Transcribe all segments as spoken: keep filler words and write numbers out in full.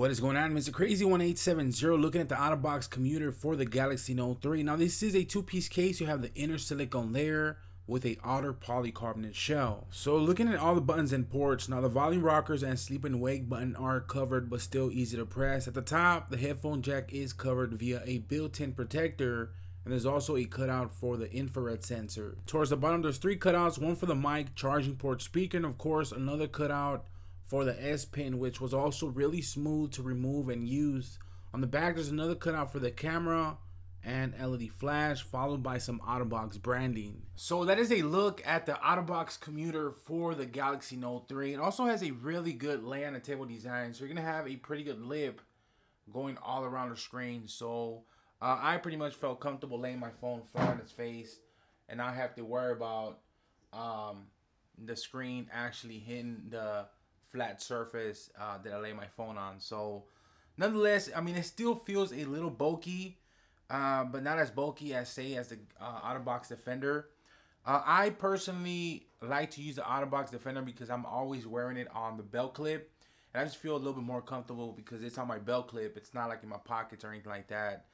What is going on? Mr Crazy eighteen seventy looking at the OtterBox Commuter for the Galaxy Note three. Now this is a two-piece case. You have the inner silicone layer with a outer polycarbonate shell. So looking at all the buttons and ports, now the volume rockers and sleep and wake button are covered but still easy to press. At the top, the headphone jack is covered via a built-in protector, and there's also a cutout for the infrared sensor. Towards the bottom, there's three cutouts, one for the mic, charging port, speaker, and of course another cutout for the S-Pin, which was also really smooth to remove and use. On the back, there's another cutout for the camera and L E D flash, followed by some OtterBox branding. So that is a look at the OtterBox Commuter for the Galaxy Note three. It also has a really good layout and table design, so you're gonna have a pretty good lip going all around the screen. So uh, I pretty much felt comfortable laying my phone flat on its face and not have to worry about um, the screen actually hitting the flat surface uh, that I lay my phone on. So nonetheless, I mean, it still feels a little bulky, uh, but not as bulky as say as the uh, OtterBox Defender. Uh, I personally like to use the OtterBox Defender because I'm always wearing it on the belt clip, and I just feel a little bit more comfortable because it's on my belt clip. It's not like in my pockets or anything like that.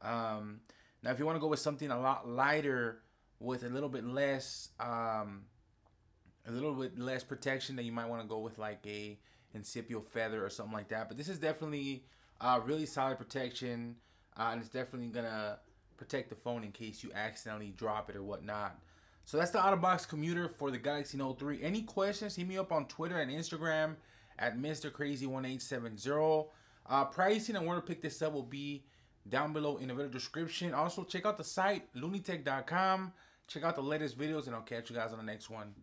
Um, now, if you want to go with something a lot lighter with a little bit less um, a little bit less protection, that you might want to go with like a incipio feather or something like that. But this is definitely uh, really solid protection, uh, and it's definitely gonna protect the phone in case you accidentally drop it or whatnot. So that's the OtterBox Commuter for the Galaxy Note three. Any questions, hit me up on Twitter and Instagram at Mr Crazy eighteen seventy. Uh, pricing and where to pick this up will be down below in the video description. Also check out the site, Looney Tech dot com. Check out the latest videos, and I'll catch you guys on the next one.